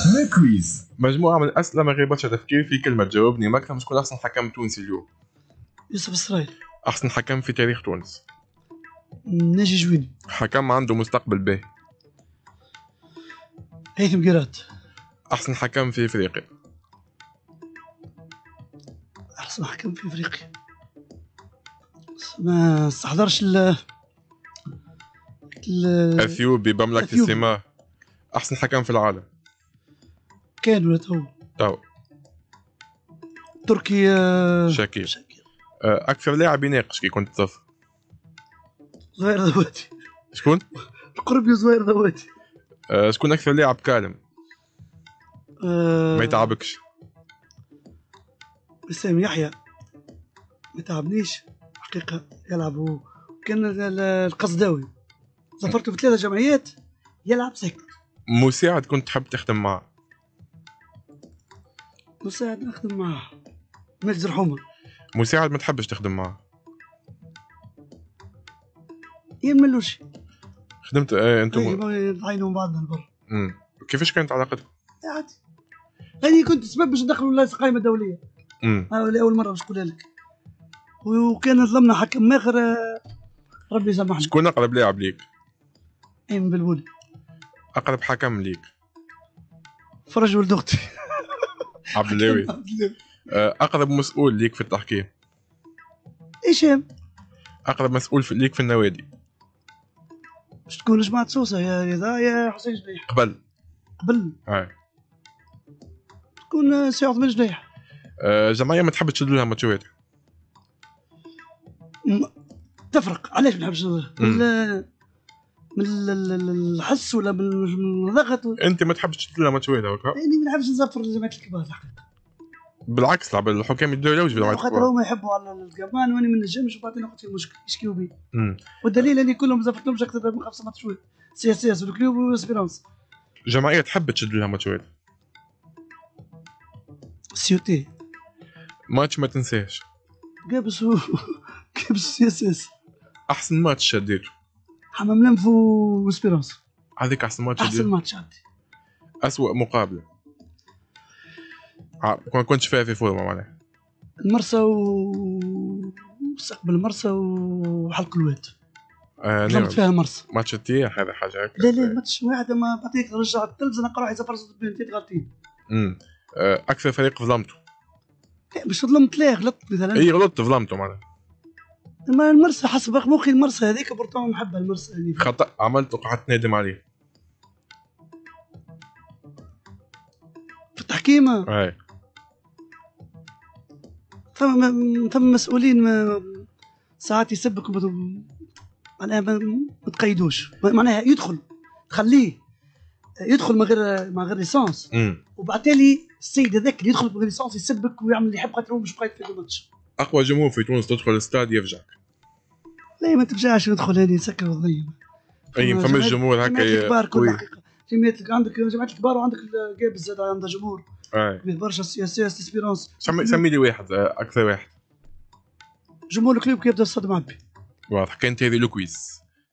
اخر كويز مجموعه من الاسئله ما غير برشا تفكير في كلمه تجاوبني ماكرم. شكون احسن حكم تونسي اليوم؟ يوسف اسرائيل. احسن حكم في تاريخ تونس؟ ناجي جويني. حكم عنده مستقبل باهي؟ هيثم قرات. احسن حكم في افريقيا؟ احسن حكم في افريقيا ما استحضرش اثيوبي بمملكه السماء. احسن حكم في العالم كان ولا تو؟ تركيا شاكير. اكثر لاعب يناقش كي كنت طفل؟ زهير ذواتي. شكون؟ قرب يا زهير ذواتي. شكون اكثر لاعب كالم؟ ما يتعبكش. وسام يحيى ما تعبنيش حقيقه، يلعب كان القصداوي ظفرته بثلاثه جمعيات يلعب ساكت. مساعد كنت تحب تخدم معه؟ مساعد نخدم معه مجد رحومه. مساعد ما تحبش تخدم معه؟ يملوش خدمت. انتم عينهم بعضنا لبرا. كيفاش كانت علاقتكم؟ عادي، هذه كنت سبب باش ندخلوا القائمه الدوليه. اول مره باش نقولها لك. وكان ظلمنا حكم اخر ربي يسامحنا. شكون اقرب لاعب ليك؟ ايمن بلبول. اقرب حكم ليك؟ فرج ولد اختي عبد اللاوي. اقرب مسؤول ليك في التحكيم؟ هشام. اقرب مسؤول ليك في النوادي؟ باش تكون جماعه سوسه يا حسين جنيح. قبل تكون سي عثمان جنيح. جمعيه ما تحبش تشدوا لها ماتشات؟ تفرق. علاش ما نحبش من الحس ولا من الضغط انت ما تحبش تشد لها ماتشات هكا؟ يعني ما نحبش نزفر الجماعات الكبار الحقيقه. بالعكس لعب الحكام يدوا يلوج بالعكس خاطر هما يحبوا على الكمان وانا ما نجمش وبعدين نقعد في مشكل يشكيو بي. والدليل اني كلهم زفتهمش اكثر من 5 ماتشات سي اس والكلوب واسبيرانس. جمعيه تحب تشد لها ماتشات؟ سيوتي ماتش ما تنساش. جابس سي اس اس. احسن ماتش شديته؟ حمام لنف واسبيرانس. هذاك احسن ماتش شديته. احسن ماتش عندي. اسوء مقابله ما كنتش فيها في فورمه معناها؟ المرسى ومستقبل المرسى وحلق الواد. ظلمت فيها المرسى. ماتش التياح هذا حاجه هكا؟ لا ماتش واحد ما بعطيك رجع التلفزه نلقى روحي زفر صوت بنتي غلطين. اكثر فريق ظلمته؟ مش ظلمت ليه غلطت مثلا. اي غلطت ظلمته معناها. ما المرسى حسب مخي المرسى هذيك برطمان نحبها المرسى هذيك. خطأ عملته قعدت نادم عليه. في التحكيمة؟ اي. ثم مسؤولين ما ساعات يسبك معناها ما تقيدوش معناها يدخل تخليه يدخل مع غير ليسانس وبالتالي السيد هذاك اللي يدخل بغير ليسانس يسبك ويعمل اللي يحب خاطر هو مش قايد في الماتش. اقوى جمهور في تونس تدخل الاستاد يفجعك؟ لا ما ترجعش ندخل هذه نسكر وضيع. اي ما فماش جمهور هكا كبار كل حقيقه. عندك جماعة الكبار وعندك الجاب الزاد عندها جمهور كبير برشا. سي اس اسبيرانس. سمي لي واحد اكثر واحد. جمهور الكلوب كيبدا الصدمه عبي. واضح كانت هذه لوكويز.